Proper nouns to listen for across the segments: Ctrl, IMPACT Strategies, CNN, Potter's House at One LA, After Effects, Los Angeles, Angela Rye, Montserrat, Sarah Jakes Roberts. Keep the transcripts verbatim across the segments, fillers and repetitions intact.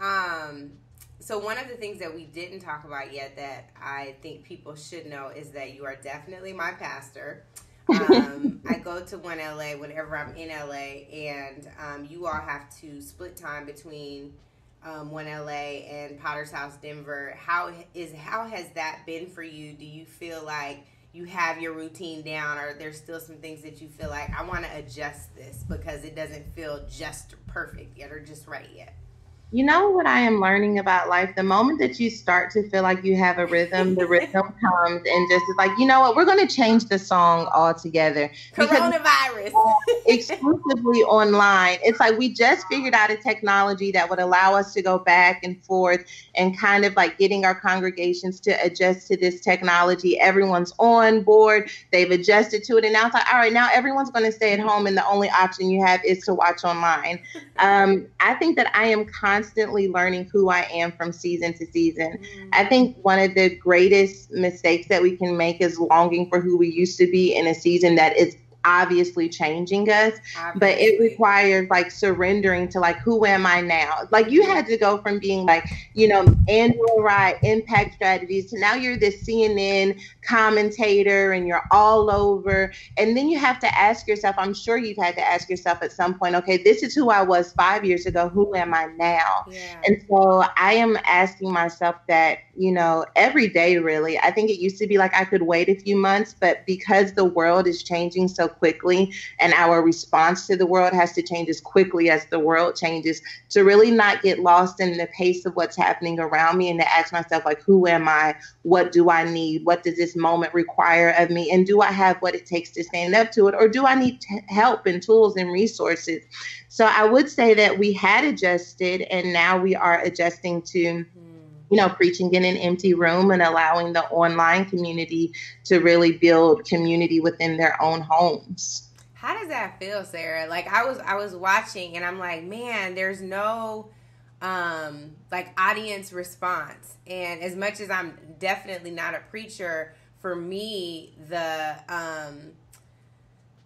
Um, so one of the things that we didn't talk about yet that I think people should know is that you are definitely my pastor. um, I go to One L A whenever I'm in L A, and um, you all have to split time between um, One L A and Potter's House Denver. How is how has that been for you? Do you feel like you have your routine down, or there's still some things that you feel like I want to adjust this because it doesn't feel just perfect yet or just right yet? You know what I am learning about life? The moment that you start to feel like you have a rhythm, the rhythm comes, and just is like, you know what? We're going to change the song altogether. Coronavirus. Exclusively online. It's like we just figured out a technology that would allow us to go back and forth and kind of like getting our congregations to adjust to this technology. Everyone's on board. They've adjusted to it. And now it's like, all right, now everyone's going to stay at home, and the only option you have is to watch online. Um, I think that I am constantly constantly learning who I am from season to season. Mm. I think one of the greatest mistakes that we can make is longing for who we used to be in a season that is obviously changing us, obviously. But it requires like surrendering to like, who am I now? Like you had to go from being like, you know, Angela Rye, Impact Strategies, to now you're this C N N commentator and you're all over. And then you have to ask yourself, I'm sure you've had to ask yourself at some point, okay, this is who I was five years ago. Who am I now? Yeah. And so I am asking myself that, you know, every day really. I think it used to be like I could wait a few months, but because the world is changing so quickly and our response to the world has to change as quickly as the world changes, to really not get lost in the pace of what's happening around me and to ask myself, like, who am I? What do I need? What does this moment require of me? And do I have what it takes to stand up to it? Or do I need t- help and tools and resources? So I would say that we had adjusted, and now we are adjusting to, you know, preaching in an empty room and allowing the online community to really build community within their own homes. How does that feel, Sarah? Like I was, I was watching and I'm like, man, there's no um, like audience response. And as much as I'm definitely not a preacher, for me, the, um,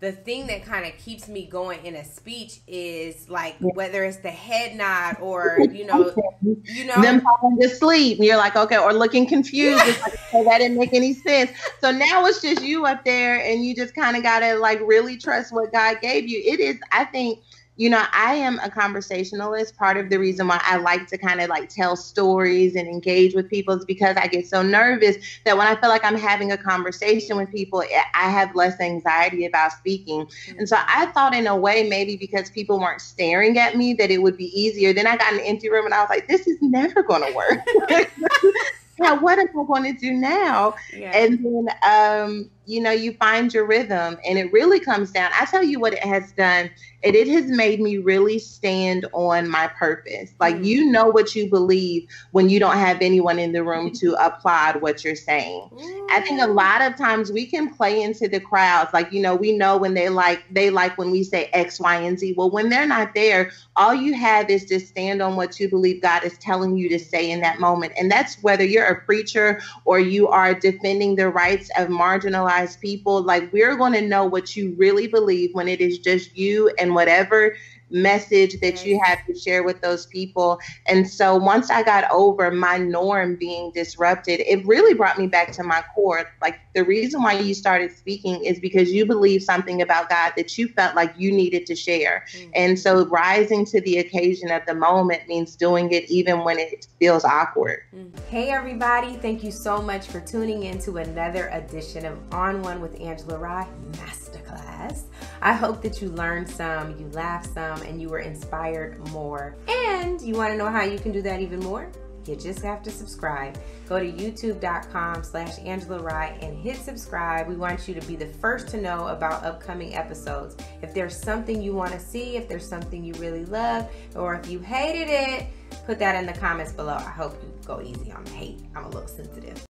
the thing that kind of keeps me going in a speech is like, whether it's the head nod or, you know, you know, them falling asleep. You're like, okay, or looking confused. It's like, oh, that didn't make any sense. So now it's just you up there, and you just kind of got to like really trust what God gave you. It is, I think, you know, I am a conversationalist. Part of the reason why I like to kind of like tell stories and engage with people is because I get so nervous that when I feel like I'm having a conversation with people, I have less anxiety about speaking. Mm-hmm. And so I thought in a way, maybe because people weren't staring at me, that it would be easier. Then I got in an empty room and I was like, this is never going to work. Now, what am I going to do now? Yeah. And then, um, you know, you find your rhythm, and it really comes down. I tell you what it has done. It, it has made me really stand on my purpose. Like, mm-hmm. you know what you believe when you don't have anyone in the room to applaud what you're saying. Mm-hmm. I think a lot of times we can play into the crowds. Like, you know, we know when they like, they like when we say X, Y, and Z. Well, when they're not there, all you have is to stand on what you believe God is telling you to say in that moment. And that's whether you're a preacher or you are defending the rights of marginalized people. Like, we're going to know what you really believe when it is just you and whatever message that you have to share with those people. And so once I got over my norm being disrupted, it really brought me back to my core. Like, the reason why you started speaking is because you believe something about God that you felt like you needed to share. Mm-hmm. And so rising to the occasion of the moment means doing it even when it feels awkward. Hey everybody, thank you so much for tuning in to another edition of On One with Angela Rye Masterclass. I hope that you learned some, you laughed some, and you were inspired more. And you want to know how you can do that even more? You just have to subscribe. Go to youtube.com slash Angela Rye and hit subscribe. We want you to be the first to know about upcoming episodes. If there's something you want to see, if there's something you really love, or if you hated it, put that in the comments below. I hope you go easy on the hate. I'm a little sensitive.